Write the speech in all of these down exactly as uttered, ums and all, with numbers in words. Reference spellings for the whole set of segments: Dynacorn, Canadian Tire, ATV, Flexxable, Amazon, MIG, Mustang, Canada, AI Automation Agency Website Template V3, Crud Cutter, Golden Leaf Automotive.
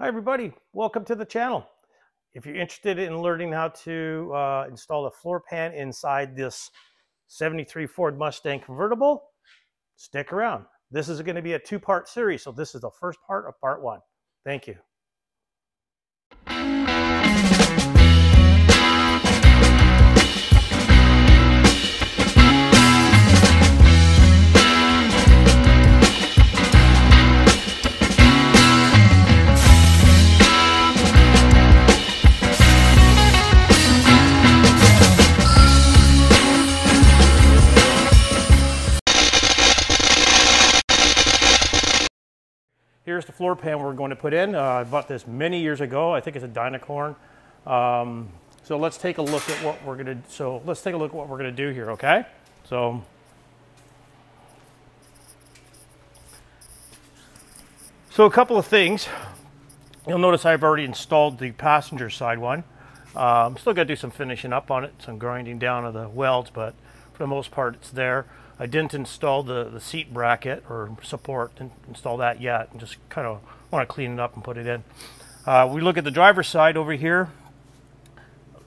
Hi everybody, welcome to the channel. If you're interested in learning how to uh, install a floor pan inside this seventy-three Ford Mustang convertible, stick around. This is going to be a two-part series, so this is the first part of part one. Thank you. Here's the floor pan we're going to put in. Uh, I bought this many years ago. I think it's a Dynacorn. Um, so let's take a look at what we're going to. So let's take a look at what we're going to do here. Okay. So so a couple of things. You'll notice I've already installed the passenger side one. Uh, I'm still going to do some finishing up on it, some grinding down of the welds, but for the most part, it's there. I didn't install the, the seat bracket or support, didn't install that yet, and just kind of want to clean it up and put it in. Uh, we look at the driver's side over here.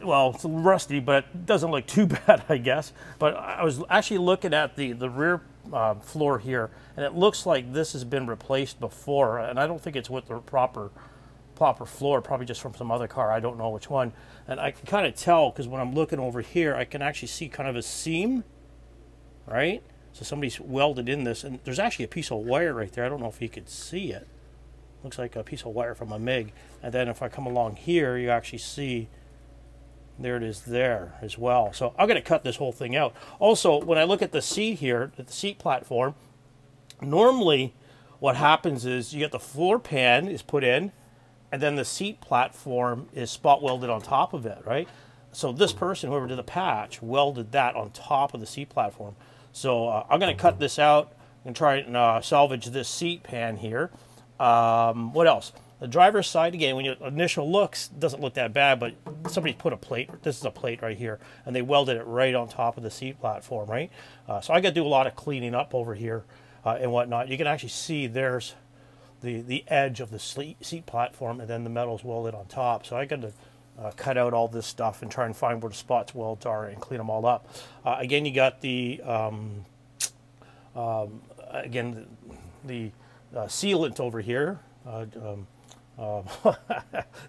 Well, it's a little rusty, but it doesn't look too bad, I guess. But I was actually looking at the, the rear uh, floor here, and it looks like this has been replaced before, and I don't think it's with the proper, proper floor, probably just from some other car. I don't know which one. And I can kind of tell, because when I'm looking over here, I can actually see kind of a seam. Right, so somebody's welded in this, and there's actually a piece of wire right there. I don't know if you could see it. Looks like a piece of wire from a MIG. And then if I come along here, you actually see there it is there as well. So I'm going to cut this whole thing out. Also, when I look at the seat here, at the seat platform, normally what happens is you get the floor pan is put in, and then the seat platform is spot welded on top of it, right? So this person, whoever did the patch, welded that on top of the seat platform. So uh, I'm going to cut this out and try and uh, salvage this seat pan here. Um, what else? The driver's side, again, when you initial looks, doesn't look that bad, but somebody put a plate. This is a plate right here, and they welded it right on top of the seat platform, right? Uh, so I got to do a lot of cleaning up over here uh, and whatnot. You can actually see there's the, the edge of the seat platform, and then the metal's welded on top. So I got to Uh, cut out all this stuff and try and find where the spots welds are and clean them all up. Uh, again, you got the um, um, again the, the uh, sealant over here. Uh, um, uh,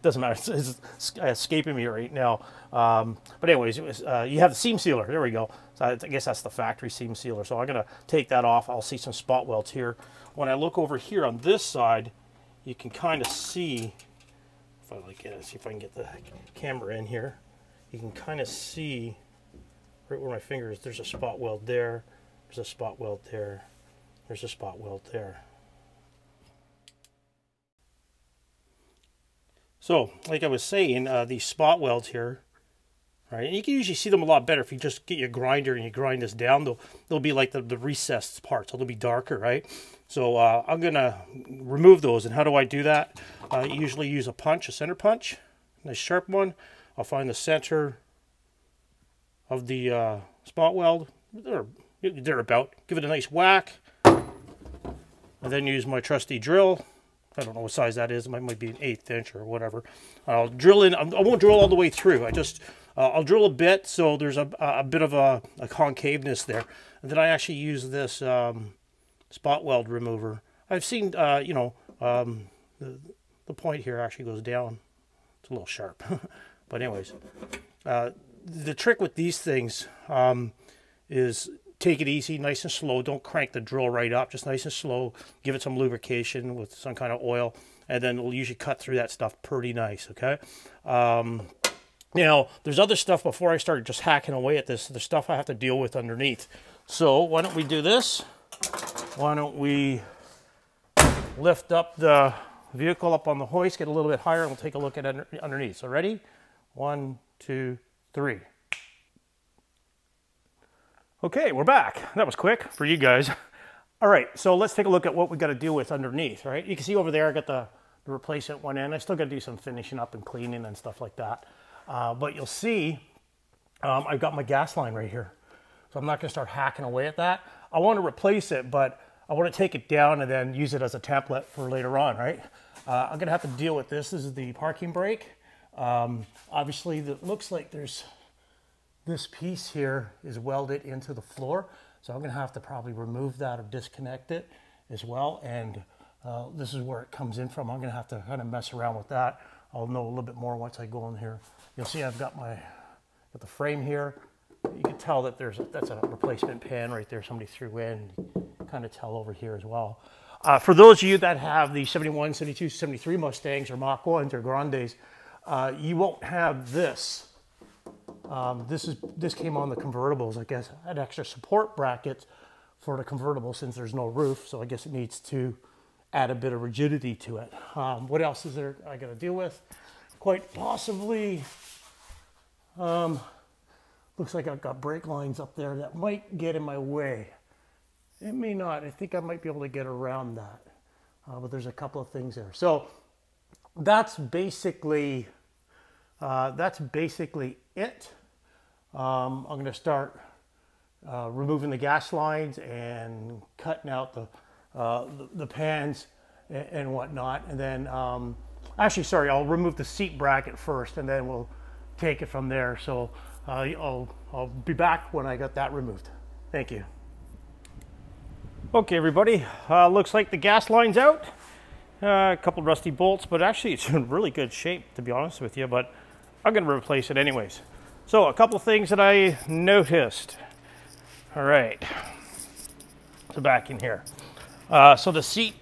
doesn't matter; it's, it's escaping me right now. Um, but anyways, it was, uh, you have the seam sealer. There we go. So I guess that's the factory seam sealer. So I'm gonna take that off. I'll see some spot welds here. When I look over here on this side, you can kind of see. If I like it, see if I can get the camera in here. You can kind of see right where my finger is. There's a spot weld there. There's a spot weld there. There's a spot weld there. So, like I was saying, uh, these spot welds here, right? And you can usually see them a lot better if you just get your grinder and you grind this down. They'll they'll be like the, the recessed parts. They'll be darker, right? So uh, I'm gonna remove those. And how do I do that? I usually use a punch, a center punch, nice sharp one. I'll find the center of the uh, spot weld, there, there about. Give it a nice whack, and then use my trusty drill. I don't know what size that is. It might, might be an eighth inch or whatever. I'll drill in. I won't drill all the way through. I just uh, I'll drill a bit, so there's a a bit of a, a concaveness there. And then I actually use this um, spot weld remover. I've seen uh, you know um, the, the point here actually goes down. It's a little sharp, but anyways, uh, the trick with these things um, is. Take it easy, nice and slow. Don't crank the drill right up, just nice and slow. Give it some lubrication with some kind of oil, and then it'll usually cut through that stuff pretty nice, okay? Um, now, there's other stuff before I start just hacking away at this. There's stuff I have to deal with underneath. So why don't we do this? Why don't we lift up the vehicle up on the hoist, get a little bit higher, and we'll take a look at under, underneath. So ready? One, two, three. Okay, we're back. That was quick for you guys. All right, so let's take a look at what we got to deal with underneath, right? You can see over there I got the, the replacement one in. I still got to do some finishing up and cleaning and stuff like that. Uh, but you'll see um, I've got my gas line right here. So I'm not going to start hacking away at that. I want to replace it, but I want to take it down and then use it as a template for later on, right? Uh, I'm gonna have to deal with this. This is the parking brake. Um, obviously, it looks like there's this piece here is welded into the floor. So I'm gonna have to probably remove that or disconnect it as well. And uh, this is where it comes in from. I'm gonna have to kind of mess around with that. I'll know a little bit more once I go in here. You'll see I've got my got the frame here. You can tell that there's a, that's a replacement pan right there somebody threw in. You can kind of tell over here as well. Uh, for those of you that have the seventy-one, seventy-two, seventy-three Mustangs or Mach ones or Grandes, uh, you won't have this. Um, this is this came on the convertibles, I guess. I had extra support brackets for the convertible since there's no roof, so I guess it needs to add a bit of rigidity to it. Um, what else is there I got to deal with? Quite possibly, um, looks like I've got brake lines up there that might get in my way. It may not. I think I might be able to get around that, uh, but there's a couple of things there. So that's basically uh, that's basically it. Um, I'm going to start uh, removing the gas lines and cutting out the uh, the, the pans and, and whatnot, and then um, actually, sorry, I'll remove the seat bracket first, and then we'll take it from there. So uh, I'll I'll be back when I got that removed. Thank you. Okay, everybody, uh, looks like the gas line's out, uh, a couple rusty bolts, but actually it's in really good shape, to be honest with you, but I'm going to replace it anyways. So a couple things that I noticed. All right, so back in here. Uh, so the seat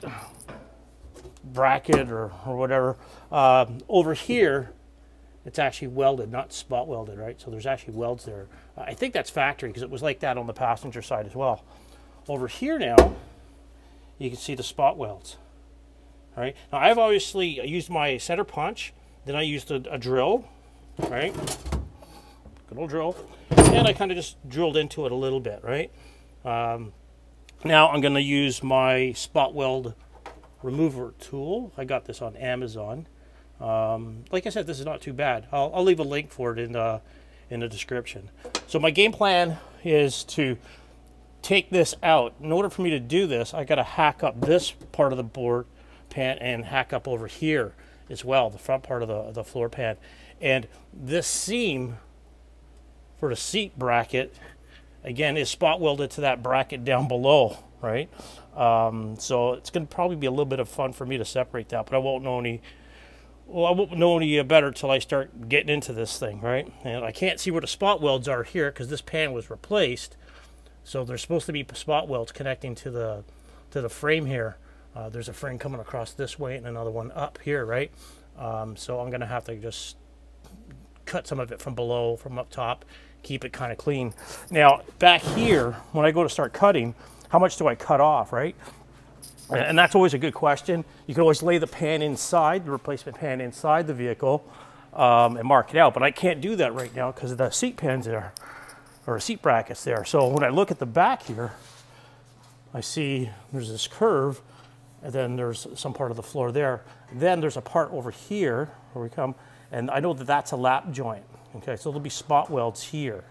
bracket or, or whatever, uh, over here, it's actually welded, not spot welded, right? So there's actually welds there. I think that's factory because it was like that on the passenger side as well. Over here now, you can see the spot welds. All right. Now I've obviously used my center punch, then I used a, a drill, right? Good old drill, and I kind of just drilled into it a little bit, right? Um, now I'm going to use my spot weld remover tool. I got this on Amazon. Um, like I said, this is not too bad. I'll, I'll leave a link for it in the in the description. So my game plan is to take this out. In order for me to do this, I got to hack up this part of the board pan and hack up over here as well, the front part of the, the floor pan. And this seam for the seat bracket, again, is spot welded to that bracket down below, right? Um, so it's going to probably be a little bit of fun for me to separate that, but I won't know any, well, I won't know any better till I start getting into this thing, right? And I can't see where the spot welds are here because this pan was replaced. So there's supposed to be spot welds connecting to the to the frame here. Uh, there's a frame coming across this way and another one up here, right? Um, so I'm gonna have to just cut some of it from below, from up top, keep it kind of clean. Now back here, when I go to start cutting, how much do I cut off, right? And, and that's always a good question. You can always lay the pan inside, the replacement pan inside the vehicle, um, and mark it out. But I can't do that right now because the seat pan's there, or seat brackets there. So when I look at the back here, I see there's this curve, and then there's some part of the floor there. Then there's a part over here where we come, and I know that that's a lap joint. Okay, so there'll be spot welds here.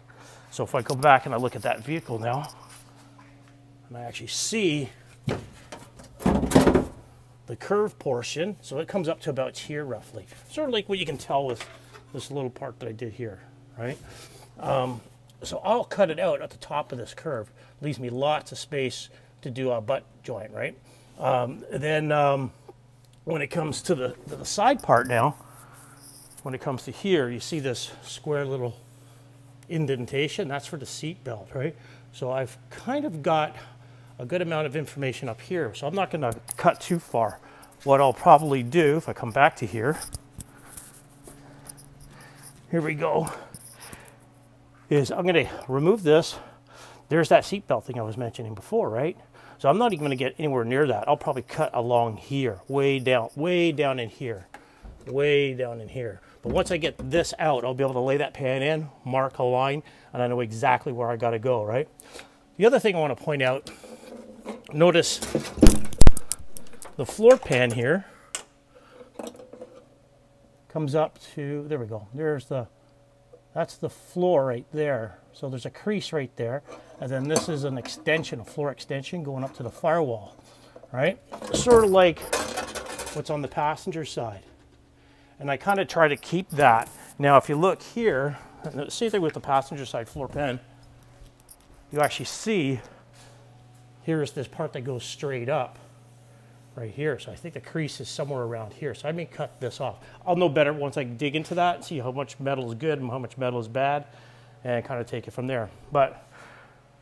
So if I go back and I look at that vehicle now, and I actually see the curve portion, so it comes up to about here roughly. Sort of like what you can tell with this little part that I did here, right? Um, So I'll cut it out at the top of this curve. Leaves me lots of space to do a butt joint, right? Um, then um, when it comes to the, to the side part now, when it comes to here, you see this square little indentation. That's for the seat belt, right? So I've kind of got a good amount of information up here. So I'm not going to cut too far. What I'll probably do, if I come back to here, here we go, is I'm going to remove this. There's that seatbelt thing I was mentioning before, right? So I'm not even going to get anywhere near that. I'll probably cut along here, way down, way down in here, way down in here. But once I get this out, I'll be able to lay that pan in, mark a line, and I know exactly where I got to go, right? The other thing I want to point out, notice the floor pan here comes up to, there we go, there's the, that's the floor right there. So there's a crease right there. And then this is an extension, a floor extension going up to the firewall, right? Sort of like what's on the passenger side. And I kind of try to keep that. Now, if you look here, same thing with the passenger side floor pan, you actually see here's this part that goes straight up right here. So I think the crease is somewhere around here. So I may cut this off. I'll know better once I dig into that and see how much metal is good and how much metal is bad and kind of take it from there. But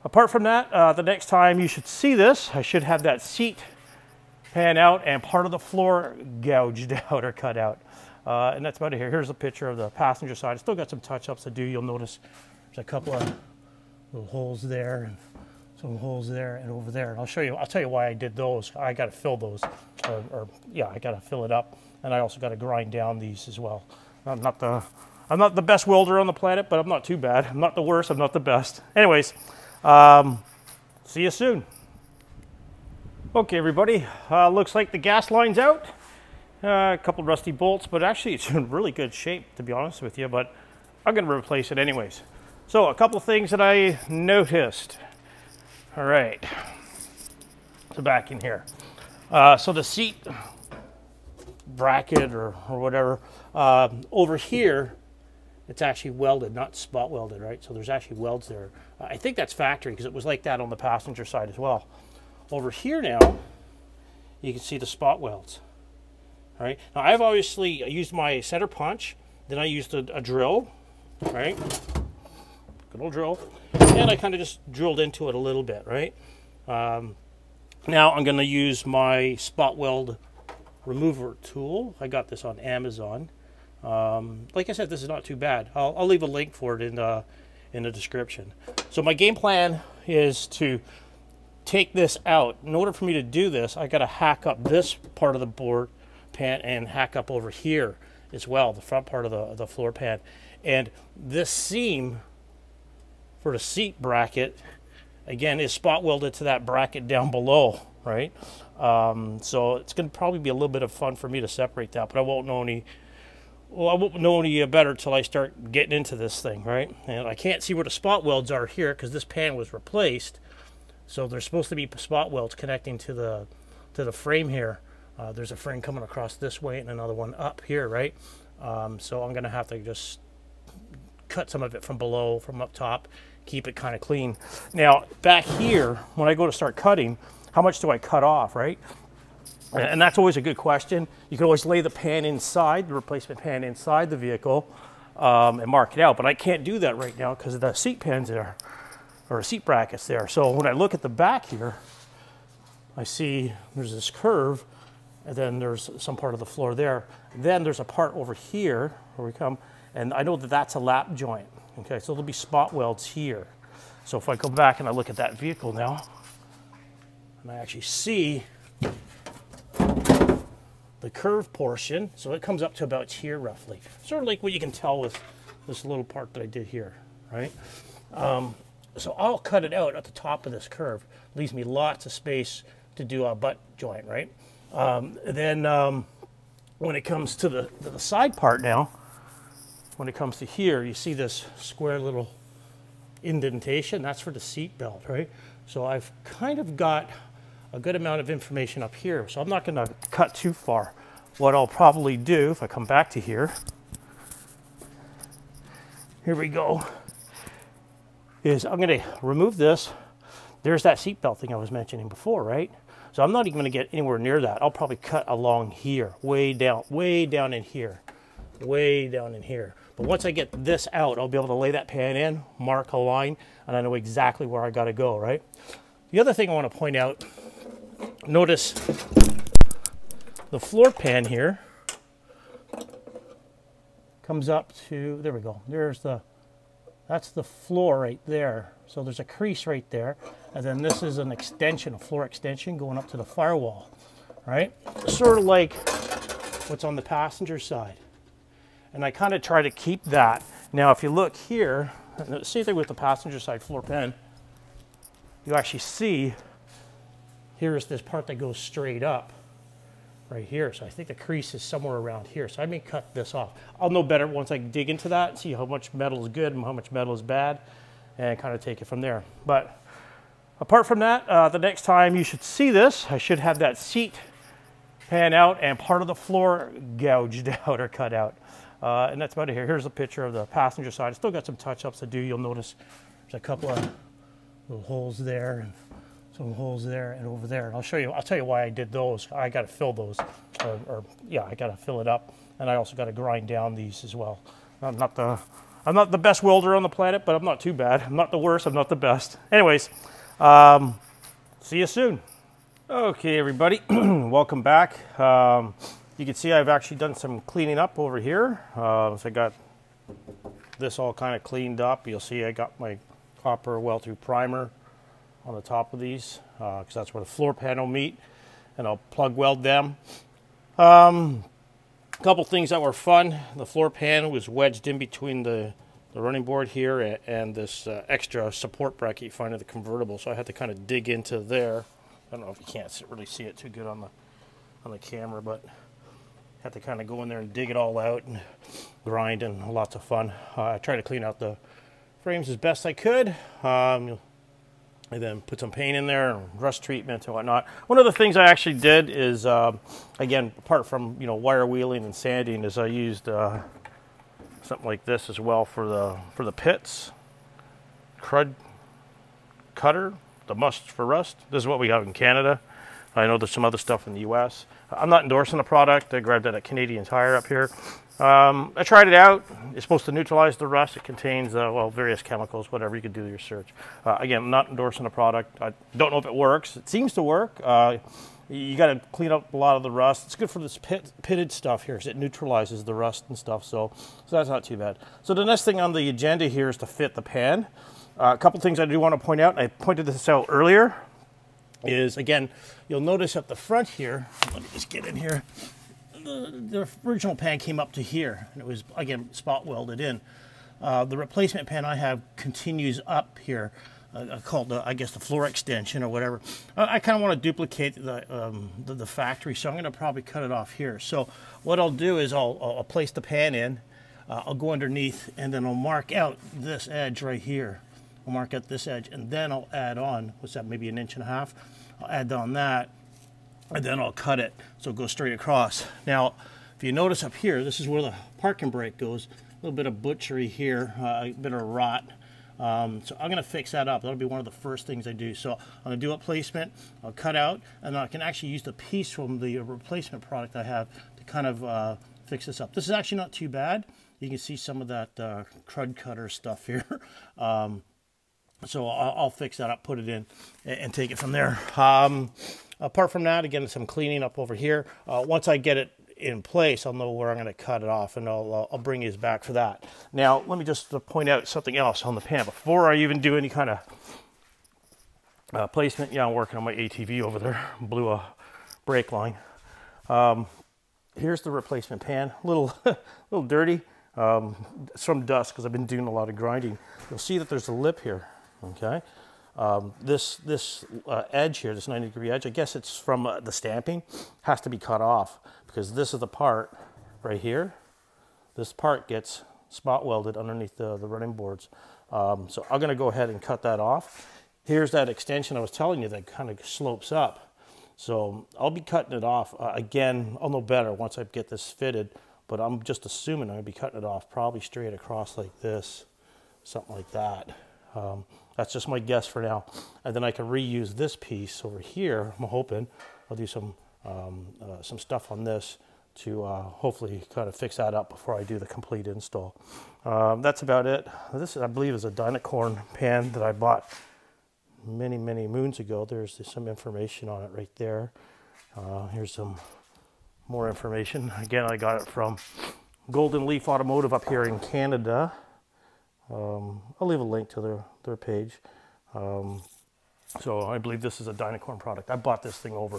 apart from that, uh, the next time you should see this, I should have that seat pan out and part of the floor gouged out or cut out. Uh, and that's about it here. Here's a picture of the passenger side. It's still got some touch-ups to do. You'll notice there's a couple of little holes there and some holes there and over there. And I'll show you, I'll tell you why I did those. I got to fill those, or, or yeah, I got to fill it up. And I also got to grind down these as well. I'm not the, I'm not the best welder on the planet, but I'm not too bad. I'm not the worst, I'm not the best. Anyways, um, see you soon. Okay, everybody, uh, looks like the gas line's out. Uh, a couple rusty bolts, but actually it's in really good shape, to be honest with you, but I'm gonna replace it anyways. So a couple things that I noticed. All right, so back in here. Uh, so the seat bracket or, or whatever, uh, over here, it's actually welded, not spot welded, right? So there's actually welds there. Uh, I think that's factory because it was like that on the passenger side as well. Over here now, you can see the spot welds. Right. Now I've obviously used my center punch, then I used a, a drill, right? Good old drill, and I kind of just drilled into it a little bit, right? Um, now I'm going to use my spot weld remover tool. I got this on Amazon. Um, like I said, this is not too bad. I'll, I'll leave a link for it in the in the description. So my game plan is to take this out. In order for me to do this, I got to hack up this part of the board pan and hack up over here as well, the front part of the, the floor pan. And this seam for the seat bracket, again, is spot welded to that bracket down below, right? Um, so it's going to probably be a little bit of fun for me to separate that, but I won't know any, well, I won't know any better till I start getting into this thing, right? And I can't see where the spot welds are here because this pan was replaced. So there's supposed to be spot welds connecting to the, to the frame here. Uh, there's a frame coming across this way and another one up here, right? Um, so I'm gonna have to just cut some of it from below, from up top, keep it kind of clean. Now, back here, when I go to start cutting, how much do I cut off, right? And that's always a good question. You can always lay the pan inside, the replacement pan inside the vehicle, um, and mark it out, but I can't do that right now because the seat pan's there, or seat bracket's there. So when I look at the back here, I see there's this curve, and then there's some part of the floor there. Then there's a part over here where we come, and I know that that's a lap joint. Okay, so there'll be spot welds here. So if I go back and I look at that vehicle now, and I actually see the curve portion, so it comes up to about here roughly. Sort of like what you can tell with this little part that I did here, right? Um, so I'll cut it out at the top of this curve. Leaves me lots of space to do a butt joint, right? Um, then um, when it comes to the, to the side part now, when it comes to here, you see this square little indentation. That's for the seat belt, right? So I've kind of got a good amount of information up here, so I'm not going to cut too far. What I'll probably do, if I come back to here, here we go, is I'm going to remove this. There's that seat belt thing I was mentioning before, right? So I'm not even going to get anywhere near that. I'll probably cut along here, way down, way down in here, way down in here. But once I get this out, I'll be able to lay that pan in, mark a line, and I know exactly where I got to go, right? The other thing I want to point out, notice the floor pan here comes up to, there we go, there's the, that's the floor right there. So there's a crease right there. And then this is an extension, a floor extension going up to the firewall, right? Sort of like what's on the passenger side. And I kind of try to keep that. Now, if you look here, same thing with the passenger side floor pan, you actually see here's this part that goes straight up right here. So I think the crease is somewhere around here. So I may cut this off. I'll know better once I dig into that and see how much metal is good and how much metal is bad and kind of take it from there. But apart from that, uh, the next time you should see this, I should have that seat pan out, and part of the floor gouged out or cut out. Uh, and that's about it here. Here's a picture of the passenger side. It's still got some touch-ups to do. You'll notice there's a couple of little holes there, and some holes there, and over there. And I'll show you. I'll tell you why I did those. I got to fill those, or, or yeah, I got to fill it up, and I also got to grind down these as well. I'm not the, I'm not the best welder on the planet, but I'm not too bad. I'm not the worst. I'm not the best. Anyways, um, see you soon. Okay, everybody, welcome back. Um, you can see I've actually done some cleaning up over here. Uh, so I got this all kind of cleaned up. You'll see I got my copper weld-through primer on the top of these because uh, that's where the floor panel meet, and I'll plug weld them. Um, a couple things that were fun. The floor panel was wedged in between the, the running board here and, and this uh, extra support bracket you find in the convertible, so I had to kind of dig into there. I don't know if you can't really see it too good on the on the camera, but had to kind of go in there and dig it all out and grind, and lots of fun. Uh, I tried to clean out the frames as best I could, um, and then put some paint in there and rust treatment and whatnot. One of the things I actually did is, um, again, apart from you know wire wheeling and sanding, is I used uh, something like this as well for the for the pits. Crud Cutter. The must for rust. This is what we have in Canada. I know there's some other stuff in the U S I'm not endorsing the product. I grabbed that at Canadian Tire up here. Um, I tried it out. It's supposed to neutralize the rust. It contains, uh, well, various chemicals, whatever. You can do your search. Uh, again, I'm not endorsing the product. I don't know if it works. It seems to work. Uh, you got to clean up a lot of the rust. It's good for this pit, pitted stuff here because it neutralizes the rust and stuff. So, so that's not too bad. So the next thing on the agenda here is to fit the pan. Uh, a couple things I do want to point out, and I pointed this out earlier, is again, you'll notice at the front here, let me just get in here, the, the original pan came up to here, and it was, again, spot welded in. Uh, the replacement pan I have continues up here, uh, called, the, I guess, the floor extension or whatever. I, I kind of want to duplicate the, um, the, the factory, so I'm going to probably cut it off here. So what I'll do is I'll, I'll place the pan in, uh, I'll go underneath, and then I'll mark out this edge right here. I'll mark out this edge, and then I'll add on, what's that, maybe an inch and a half? I'll add on that, and then I'll cut it, so it goes straight across. Now, if you notice up here, this is where the parking brake goes. A little bit of butchery here, uh, a bit of rot. Um, so I'm gonna fix that up. That'll be one of the first things I do. So I'm gonna do a placement, I'll cut out, and I can actually use the piece from the replacement product I have to kind of uh, fix this up. This is actually not too bad. You can see some of that uh, Crud Cutter stuff here. um, So I'll fix that up, put it in, and take it from there. Um, apart from that, again, some cleaning up over here. Uh, once I get it in place, I'll know where I'm going to cut it off, and I'll, I'll bring you back for that. Now, let me just point out something else on the pan. Before I even do any kind of uh, placement, yeah, I'm working on my A T V over there. Blew a brake line. Um, here's the replacement pan. A little, little dirty. Um, some dust, because I've been doing a lot of grinding. You'll see that there's a lip here. Okay, um, this this uh, edge here, this ninety degree edge, I guess it's from uh, the stamping, has to be cut off because this is the part right here. This part gets spot welded underneath the, the running boards. Um, so I'm going to go ahead and cut that off. Here's that extension I was telling you that kind of slopes up. So I'll be cutting it off. Uh, again, I'll know better once I get this fitted, but I'm just assuming I'm going to be cutting it off probably straight across like this, something like that. Um, that's just my guess for now, and then I can reuse this piece over here. I'm hoping I'll do some um, uh, some stuff on this to uh, hopefully kind of fix that up before I do the complete install. Um, that's about it. This I believe is a Dynacorn pan that I bought many many moons ago. There's some information on it right there. Uh, here's some more information. Again, I got it from Golden Leaf Automotive up here in Canada. Um, I'll leave a link to their, their page. Um, so I believe this is a Dynacorn product. I bought this thing over,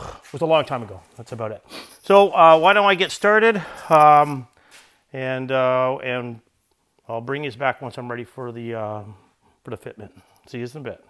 it was a long time ago. That's about it. So uh, why don't I get started? Um, and, uh, and I'll bring you back once I'm ready for the, uh, for the fitment. See you in a bit.